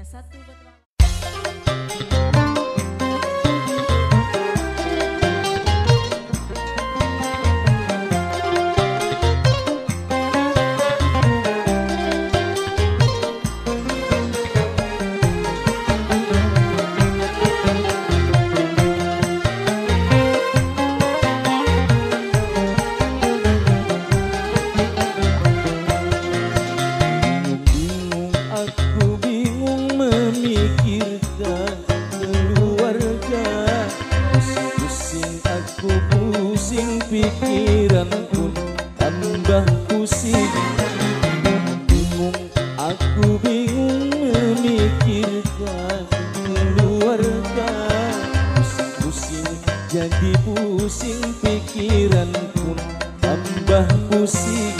hanya satu petualangan. Pusing pikiran pun tambah pusing. Bingung, aku bingung memikirkan keluarga. Pusing jadi pusing, pikiran pun tambah pusing.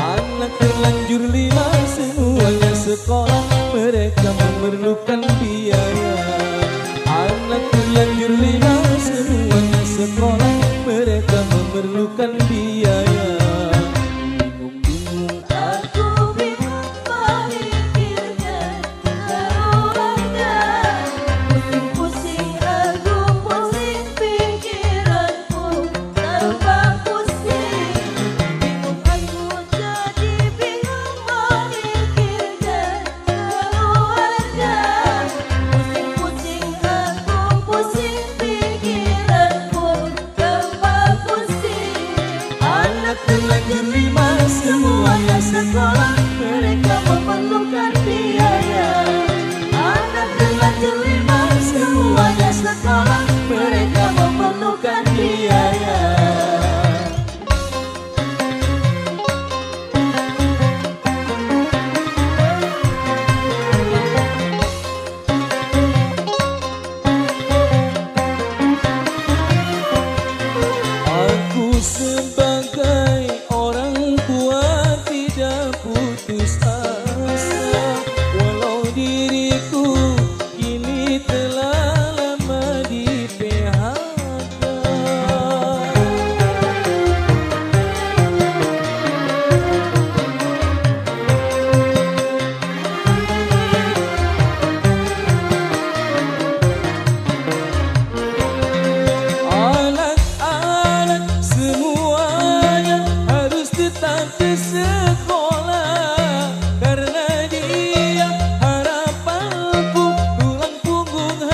Anak terlanjur lima semuanya sekolah, mereka memerlukan biaya. Anak terlanjur lima semuanya sekolah, mereka memerlukan biaya. Bingung-bingung aku bingung memikirkan keluarga. Pusing-pusing aku pusing, pikiranku tambah pusing. Bingung aku jadi bingung memikirkan keluarga. Pusing-pusing aku pusing, pikiranku tambah pusing. Anak terlanjur lima semuanya sekolah, mereka memerlukan biaya. Anak terlanjur lima semuanya sekolah, mereka memerlukan biaya. Sebagai orang tua tidak putus asa, walau diriku kini telah lama di PHK. Sekolah karena dia harapanku, tulang punggung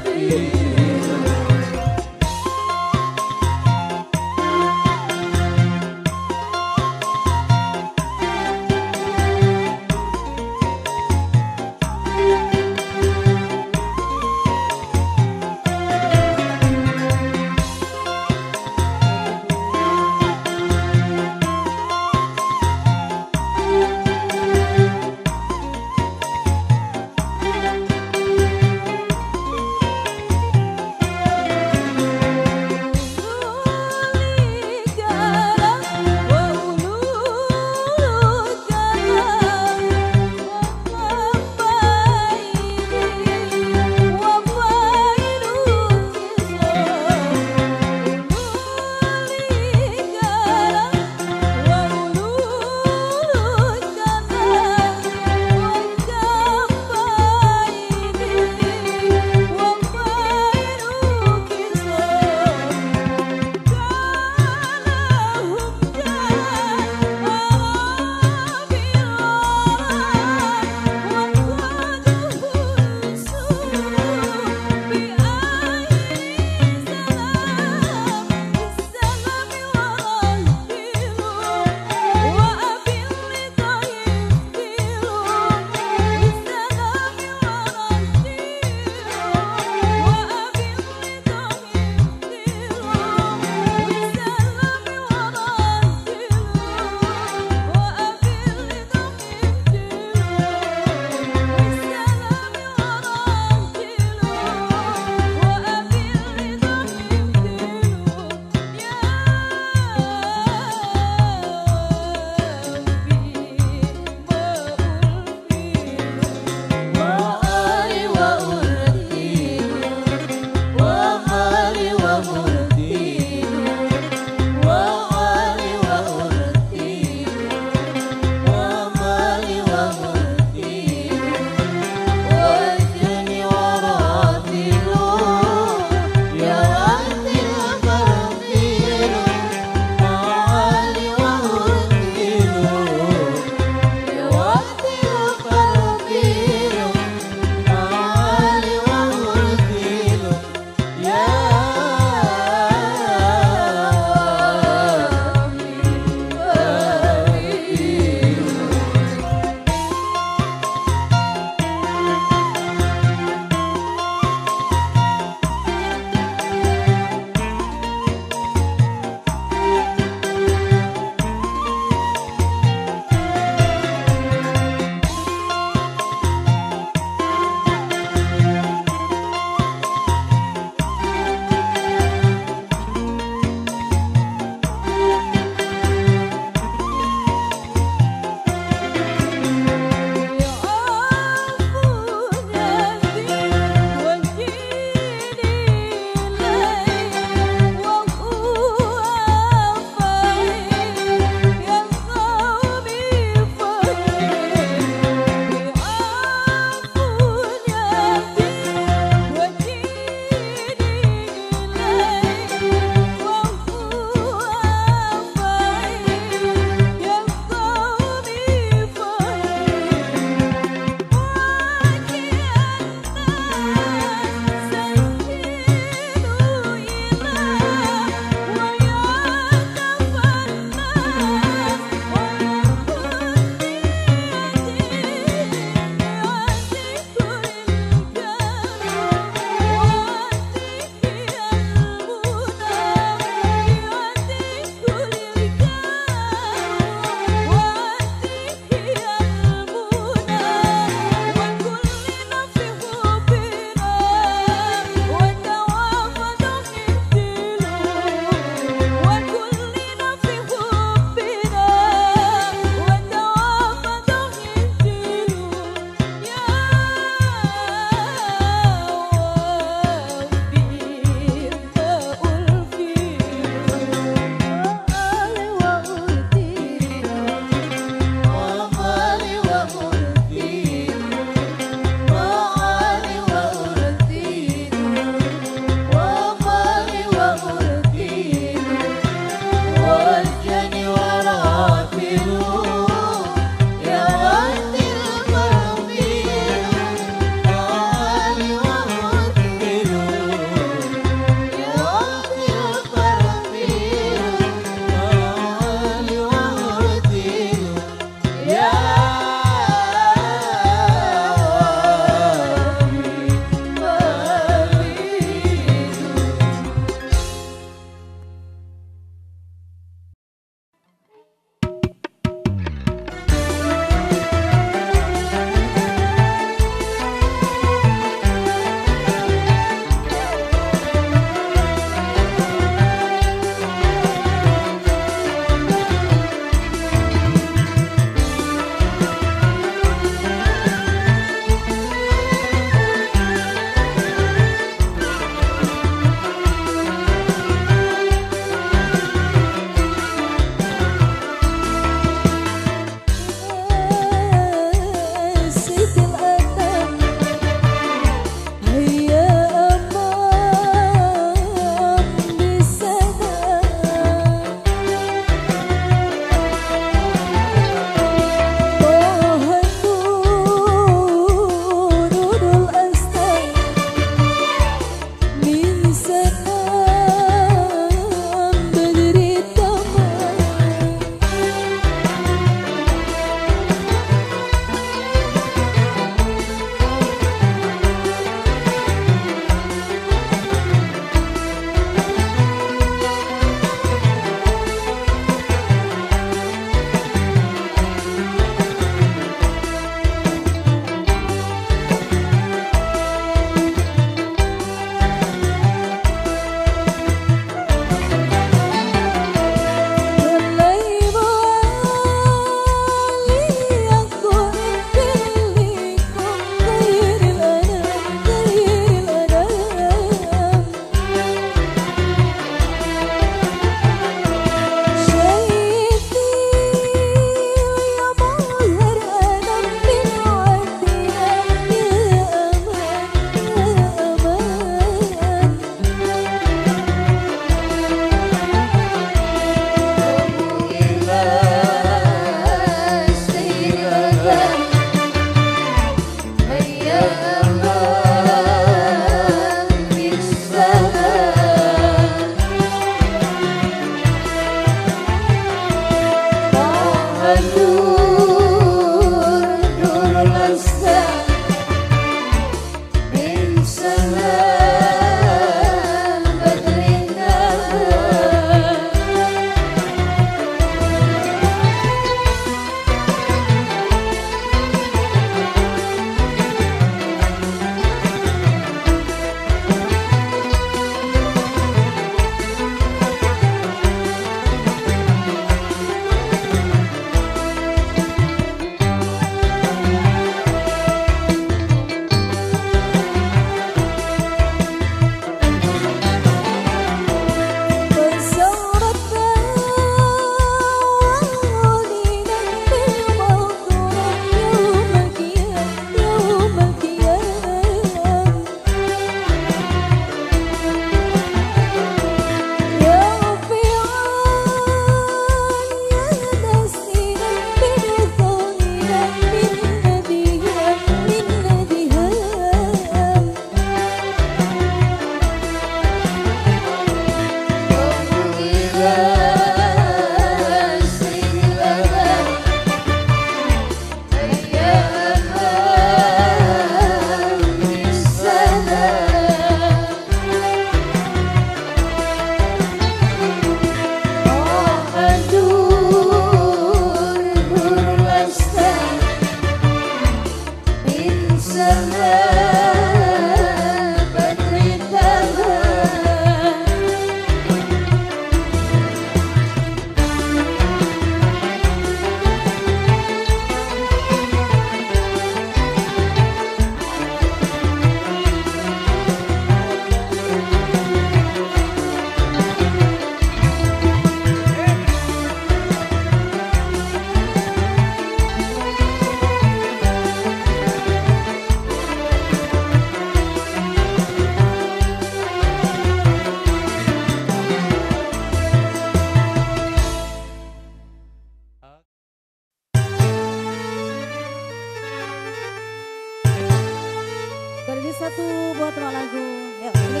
Satu buat lagu, ya, ini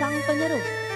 Sang Penyeru.